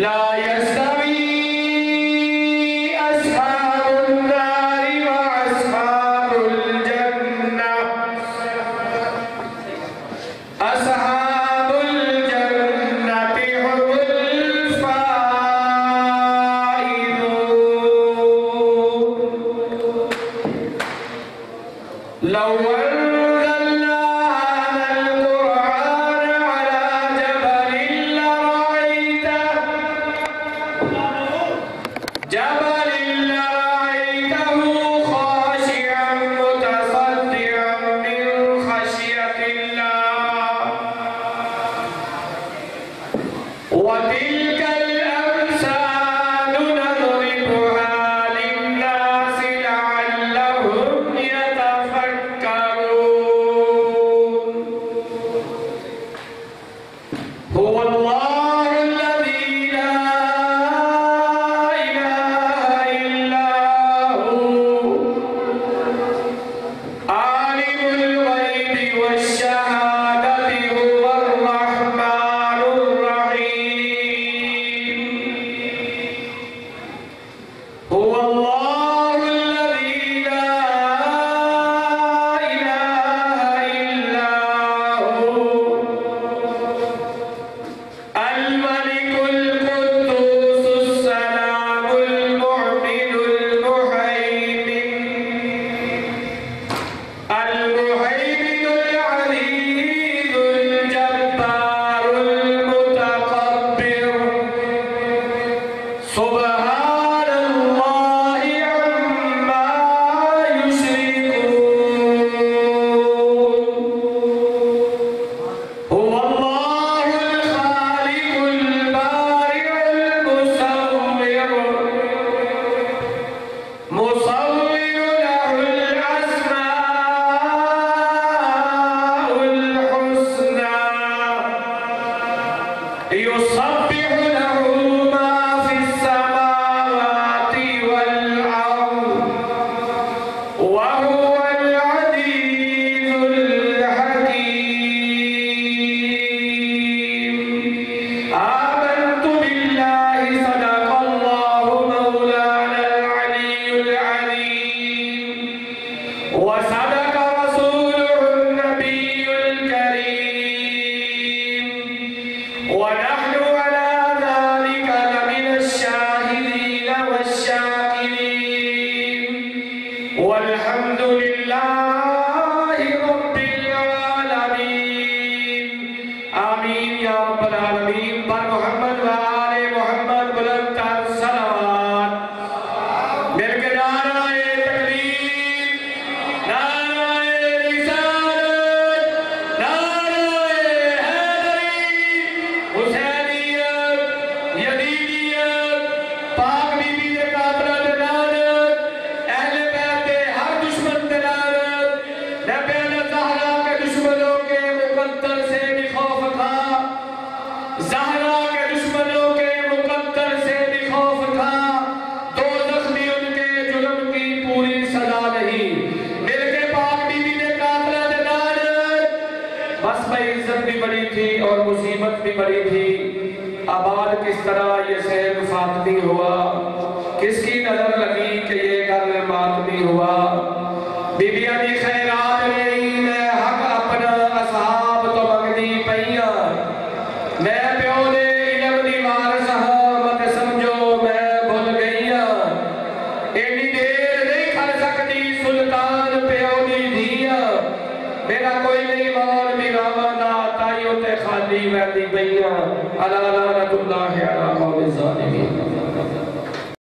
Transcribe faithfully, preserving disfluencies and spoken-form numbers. अल्लाह अल्लाह तुम दाहिया अल्लाह में जाने में